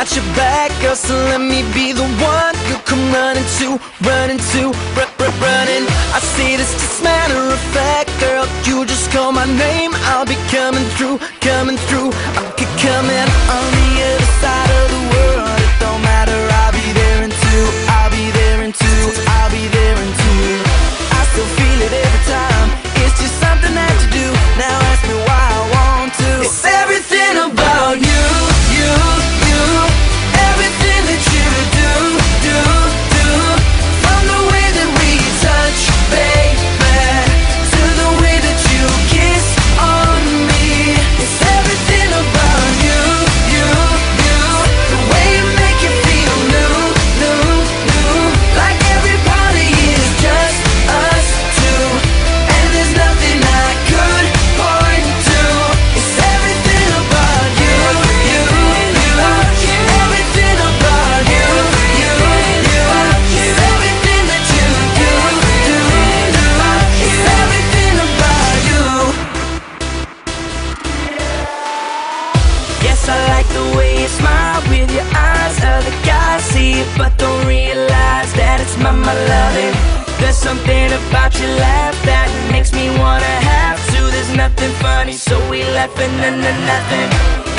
got your back, girl, so let me be the one you come running to, running. I see this just matter of fact, girl, you just call my name, I'll be coming through, I keep coming on the other side of the world. It don't matter, I'll be there in two, I'll be there in two. I still feel it every time, it's just something that you do. Now ask me why I want to. It's everything about you, everything that you do, from the way that we touch, baby, to the way that you kiss on me. It's everything about you, the way you make it feel new, like every party is just us two, and there's nothing I could point to. It's everything about you, everything about you, it's everything that you do, it's everything about you. Yes, I like the way you smile with your eyes. Other guys see it but don't realize that it's my loving. There's something about your laugh that makes me wanna have to. There's nothing funny, so we laugh and nothing.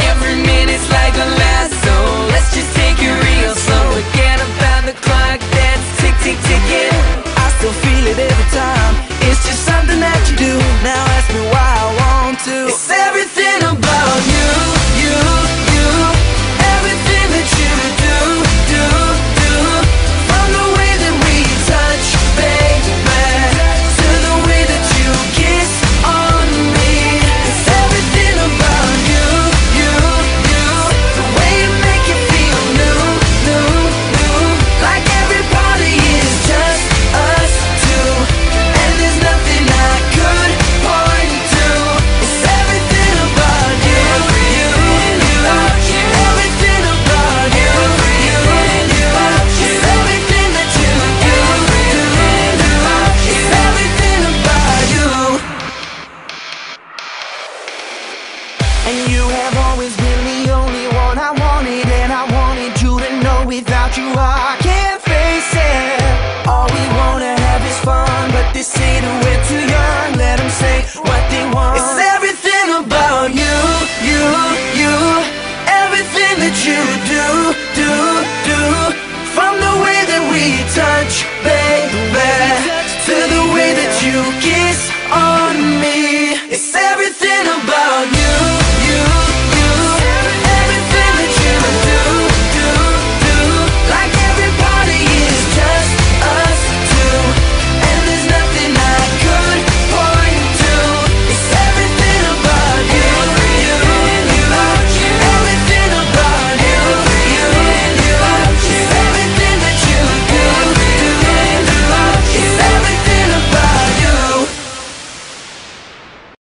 Every minute's like a lasso, let's just take it real slow. Forget about the clock that's tick, tick, ticking. I still feel it every time, it's just something that you do. Now ask me why I want to. It's everything about you, everything that you do, from the way that we touch, baby, to the way that you kiss on me. It's everything about you, the way you make it feel new, like every party is just us two, and there's nothing I could point to. It's everything about you, everything about you, it's everything that you do, it's everything about you. And you have always been the only one I wanted, and I wanted you to know without you I can't face it. All we wanna have is fun, but they say that we're too young. Let them say what they want. It's everything about you, everything that you do, from the way that we touch, baby, to the way that you kiss on me.